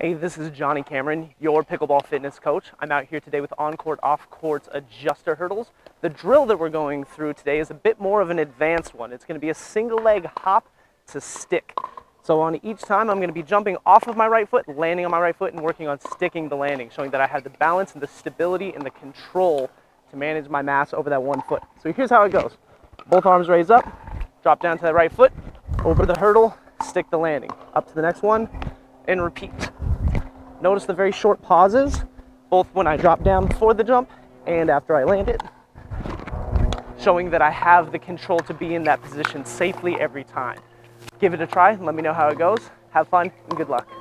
Hey, this is Johnny Cameron, your pickleball fitness coach. I'm out here today with OnCourt OffCourt's adjuster hurdles. The drill that we're going through today is a bit more of an advanced one. It's going to be a single leg hop to stick. So on each time, I'm going to be jumping off of my right foot, landing on my right foot, and working on sticking the landing, showing that I have the balance and the stability and the control to manage my mass over that one foot. So here's how it goes. Both arms raise up, drop down to that right foot, over the hurdle, stick the landing. Up to the next one, and repeat. Notice the very short pauses, both when I drop down for the jump and after I land it, showing that I have the control to be in that position safely every time. Give it a try and let me know how it goes. Have fun and good luck.